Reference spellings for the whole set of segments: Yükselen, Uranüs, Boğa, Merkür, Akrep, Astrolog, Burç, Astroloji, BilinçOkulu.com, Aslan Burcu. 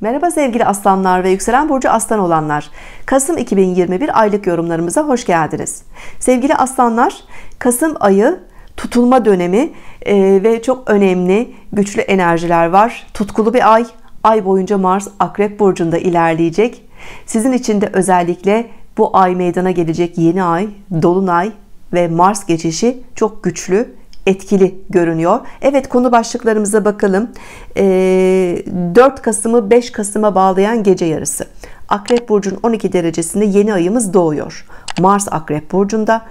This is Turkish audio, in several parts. Merhaba sevgili aslanlar ve yükselen burcu aslan olanlar. Kasım 2021 aylık yorumlarımıza hoş geldiniz. Sevgili aslanlar, Kasım ayı tutulma dönemi ve çok önemli, güçlü enerjiler var. Tutkulu bir ay. Ay boyunca Mars Akrep burcunda ilerleyecek. Sizin için de özellikle bu ay meydana gelecek yeni ay, dolunay ve Mars geçişi çok güçlü, etkili görünüyor. Evet, konu başlıklarımıza bakalım. 4 Kasım'ı 5 Kasım'a bağlayan gece yarısı. Akrep burcunun 12 derecesinde yeni ayımız doğuyor. Mars Akrep burcunda.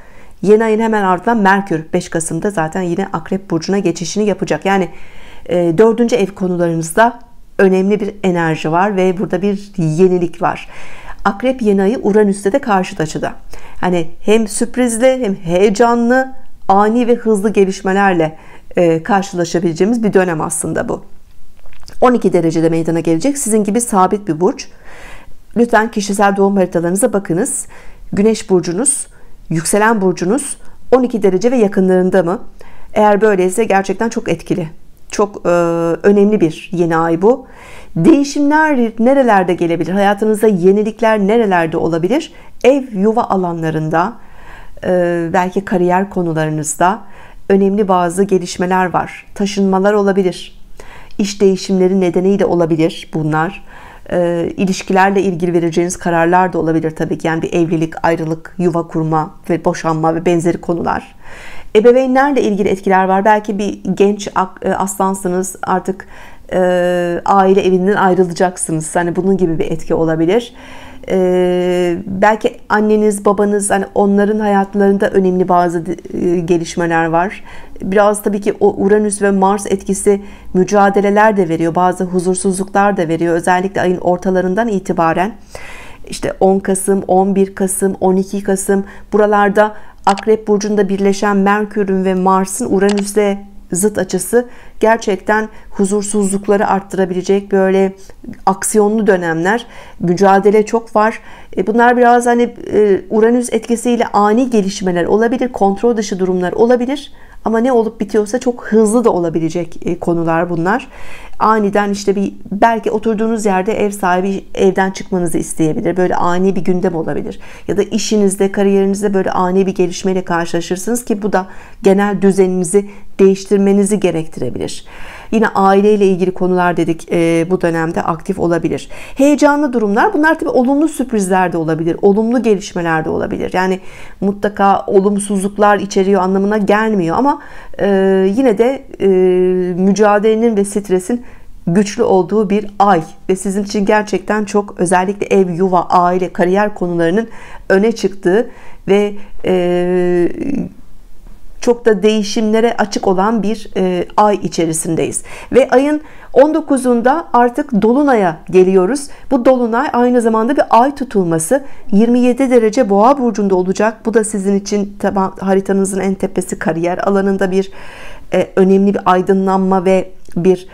Yeni ayın hemen ardından Merkür 5 Kasım'da zaten yine Akrep burcuna geçişini yapacak. Yani 4. ev konularımızda önemli bir enerji var ve burada bir yenilik var. Akrep yeni ayı Uranüs'te de karşıt açıda. Hani hem sürprizli hem heyecanlı, ani ve hızlı gelişmelerle karşılaşabileceğimiz bir dönem aslında bu. 12 derecede meydana gelecek. Sizin gibi sabit bir burç. Lütfen kişisel doğum haritalarınıza bakınız. Güneş burcunuz, yükselen burcunuz 12 derece ve yakınlarında mı? Eğer böyleyse gerçekten çok etkili. Çok önemli bir yeni ay bu. Değişimler nerelerde gelebilir? Hayatınızda yenilikler nerelerde olabilir? Ev, yuva alanlarında, belki kariyer konularınızda önemli bazı gelişmeler var. Taşınmalar olabilir. İş değişimleri nedeniyle olabilir bunlar. İlişkilerle ilgili vereceğiniz kararlar da olabilir tabii ki. Yani bir evlilik, ayrılık, yuva kurma ve boşanma ve benzeri konular. Ebeveynlerle ilgili etkiler var. Belki bir genç aslansınız, artık aile evinden ayrılacaksınız. Hani bunun gibi bir etki olabilir. Belki anneniz, babanız, hani onların hayatlarında önemli bazı gelişmeler var. Biraz tabii ki o Uranüs ve Mars etkisi mücadeleler de veriyor, bazı huzursuzluklar da veriyor. Özellikle ayın ortalarından itibaren işte 10 Kasım, 11 Kasım, 12 Kasım buralarda Akrep burcunda birleşen Merkür'ün ve Mars'ın Uranüs'le zıt açısı gerçekten huzursuzlukları arttırabilecek, böyle aksiyonlu dönemler, mücadele çok var. Bunlar biraz hani Uranüs etkisiyle ani gelişmeler olabilir, kontrol dışı durumlar olabilir ama ne olup bitiyorsa çok hızlı da olabilecek konular bunlar. Aniden işte bir, belki oturduğunuz yerde ev sahibi evden çıkmanızı isteyebilir. Böyle ani bir gündem olabilir. Ya da işinizde, kariyerinizde böyle ani bir gelişmeyle karşılaşırsınız ki bu da genel düzeninizi değiştirmenizi gerektirebilir. Yine aileyle ilgili konular dedik, bu dönemde aktif olabilir. Heyecanlı durumlar, bunlar tabii olumlu sürprizler de olabilir, olumlu gelişmeler de olabilir. Yani mutlaka olumsuzluklar içeriyor anlamına gelmiyor ama yine de mücadelenin ve stresin güçlü olduğu bir ay ve sizin için gerçekten çok, özellikle ev, yuva, aile, kariyer konularının öne çıktığı ve çok da değişimlere açık olan bir ay içerisindeyiz. Ve ayın 19'unda artık dolunaya geliyoruz. Bu dolunay aynı zamanda bir ay tutulması. 27 derece Boğa burcunda olacak. Bu da sizin için haritanızın en tepesi, kariyer alanında bir önemli bir aydınlanma ve bir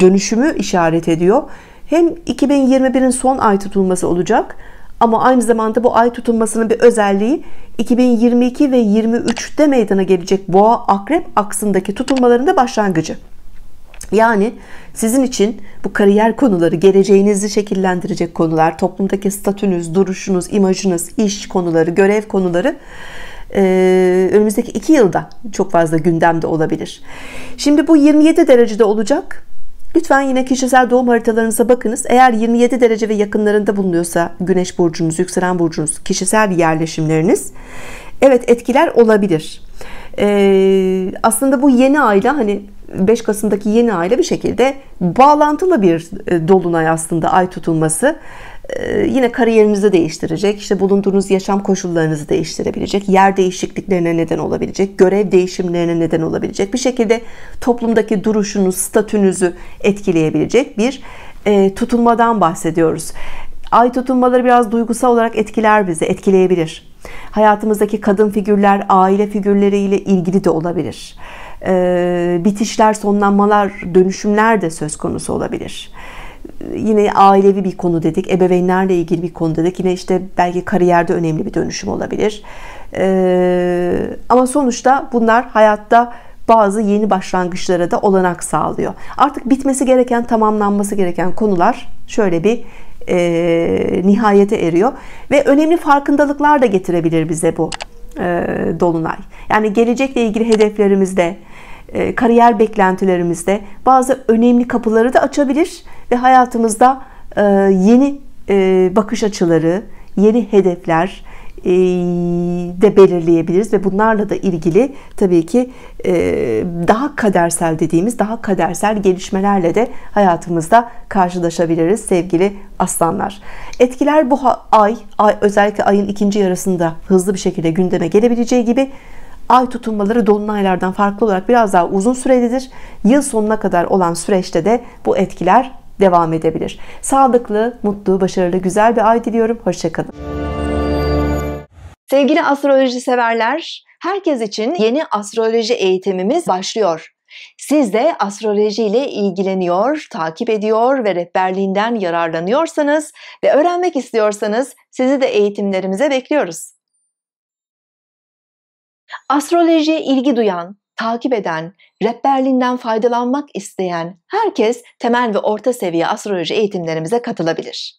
dönüşümü işaret ediyor. Hem 2021'in son ay tutulması olacak. Ama aynı zamanda bu ay tutulmasının bir özelliği, 2022 ve 23'te meydana gelecek Boğa Akrep aksındaki tutulmaların da başlangıcı. Yani sizin için bu kariyer konuları, geleceğinizi şekillendirecek konular, toplumdaki statünüz, duruşunuz, imajınız, iş konuları, görev konuları önümüzdeki 2 yılda çok fazla gündemde olabilir. Şimdi bu 27 derecede olacak. Lütfen yine kişisel doğum haritalarınıza bakınız. Eğer 27 derece ve yakınlarında bulunuyorsa Güneş burcunuz, yükselen burcunuz, kişisel yerleşimleriniz, evet, etkiler olabilir. Aslında bu yeni ayla, hani 5 Kasım'daki yeni ayla bir şekilde bağlantılı bir dolunay aslında ay tutulması. Yine kariyerinizi değiştirecek, işte bulunduğunuz yaşam koşullarınızı değiştirebilecek, yer değişikliklerine neden olabilecek, görev değişimlerine neden olabilecek, bir şekilde toplumdaki duruşunuz, statünüzü etkileyebilecek bir tutulmadan bahsediyoruz. Ay tutulmaları biraz duygusal olarak etkiler bizi, etkileyebilir. Hayatımızdaki kadın figürler, aile figürleriyle ilgili de olabilir. Bitişler, sonlanmalar, dönüşümler de söz konusu olabilir. Yine ailevi bir konu dedik, ebeveynlerle ilgili bir konu dedik. Yine işte belki kariyerde önemli bir dönüşüm olabilir. Ama sonuçta bunlar hayatta bazı yeni başlangıçlara da olanak sağlıyor. Artık bitmesi gereken, tamamlanması gereken konular şöyle bir nihayete eriyor. Ve önemli farkındalıklar da getirebilir bize bu dolunay. Yani gelecekle ilgili hedeflerimizde, kariyer beklentilerimizde bazı önemli kapıları da açabilir ve hayatımızda yeni bakış açıları, yeni hedefler de belirleyebiliriz ve bunlarla da ilgili tabii ki daha kadersel dediğimiz daha kadersel gelişmelerle de hayatımızda karşılaşabiliriz sevgili aslanlar. Etkiler bu ay özellikle ayın ikinci yarısında hızlı bir şekilde gündeme gelebileceği gibi ay tutulmaları dolunaylardan farklı olarak biraz daha uzun sürelidir. Yıl sonuna kadar olan süreçte de bu etkiler devam edebilir. Sağlıklı, mutlu, başarılı, güzel bir ay diliyorum. Hoşça kalın. Sevgili astroloji severler, herkes için yeni astroloji eğitimimiz başlıyor. Siz de astroloji ile ilgileniyor, takip ediyor ve rehberliğinden yararlanıyorsanız ve öğrenmek istiyorsanız sizi de eğitimlerimize bekliyoruz. Astrolojiye ilgi duyan, takip eden, rehberliğinden faydalanmak isteyen herkes temel ve orta seviye astroloji eğitimlerimize katılabilir.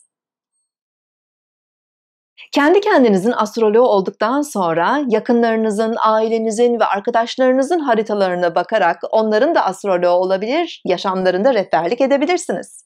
Kendi kendinizin astroloğu olduktan sonra yakınlarınızın, ailenizin ve arkadaşlarınızın haritalarına bakarak onların da astroloğu olabilir, yaşamlarında rehberlik edebilirsiniz.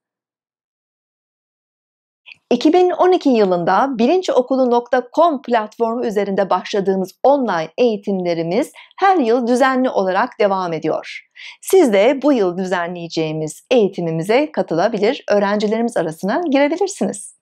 2012 yılında BilinçOkulu.com platformu üzerinde başladığımız online eğitimlerimiz her yıl düzenli olarak devam ediyor. Siz de bu yıl düzenleyeceğimiz eğitimimize katılabilir, öğrencilerimiz arasına girebilirsiniz.